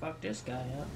gotta fuck this guy up.